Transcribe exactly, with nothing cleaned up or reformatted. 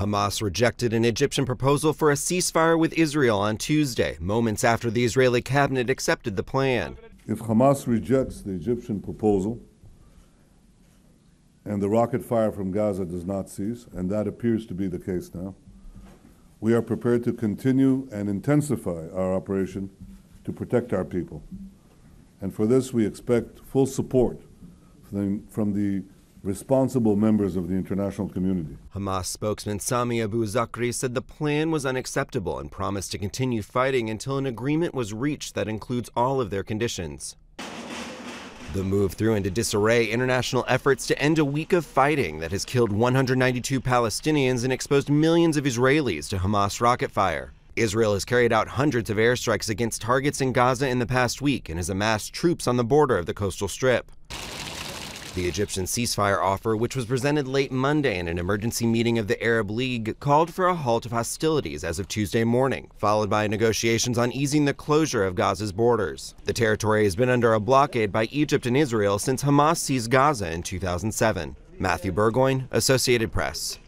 Hamas rejected an Egyptian proposal for a ceasefire with Israel on Tuesday, moments after the Israeli cabinet accepted the plan. If Hamas rejects the Egyptian proposal and the rocket fire from Gaza does not cease, and that appears to be the case now, we are prepared to continue and intensify our operation to protect our people. And for this, we expect full support from the, from the responsible members of the international community. Hamas spokesman Sami Abu Zakri said the plan was unacceptable and promised to continue fighting until an agreement was reached that includes all of their conditions. The move threw into disarray international efforts to end a week of fighting that has killed one hundred ninety-two Palestinians and exposed millions of Israelis to Hamas rocket fire. Israel has carried out hundreds of airstrikes against targets in Gaza in the past week and has amassed troops on the border of the coastal strip. The Egyptian ceasefire offer, which was presented late Monday in an emergency meeting of the Arab League, called for a halt of hostilities as of Tuesday morning, followed by negotiations on easing the closure of Gaza's borders. The territory has been under a blockade by Egypt and Israel since Hamas seized Gaza in two thousand seven. Matthew Burgoyne, Associated Press.